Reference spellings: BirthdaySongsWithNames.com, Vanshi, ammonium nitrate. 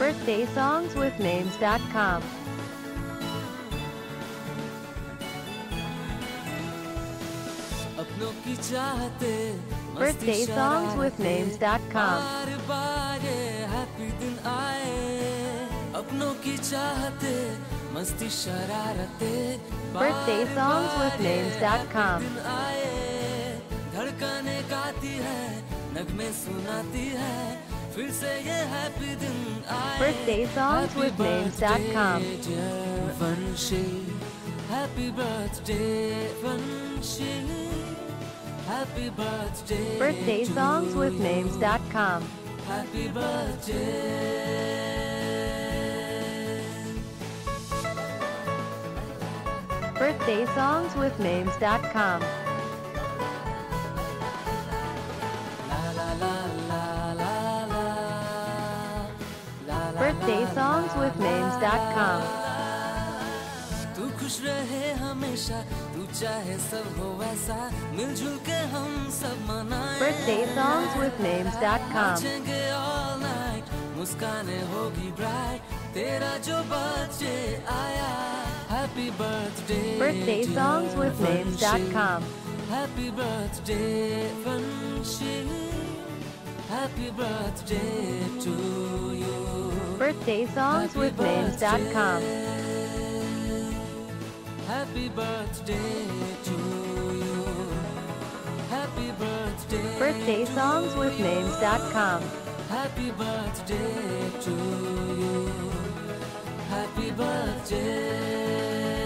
birthdayssongswithnames.com. birthdayssongswithnames.com. birthdayssongswithnames.com. birthdayssongswithnames.com. Happy birthday Vanshi. Happy birthday. birthdayssongswithnames.com. Happy birthday. birthdayssongswithnames.com. birthdayssongswithnames.com. तू खुश रहे हमेशा चाहे सब हो वैसा मिलजुल के हम सब मनाएं. birthdayssongswithnames.com. मुस्काने होगी ब्राइट तेरा जो बर्थडे आया. Happy birthday. birthdayssongswithnames.com. Happy birthday Vanshi. Happy birthday to you. birthdayssongswithnames.com. Happy birthday to you. Happy birthday. birthdayssongswithnames.com. Happy birthday to you. Happy birthday.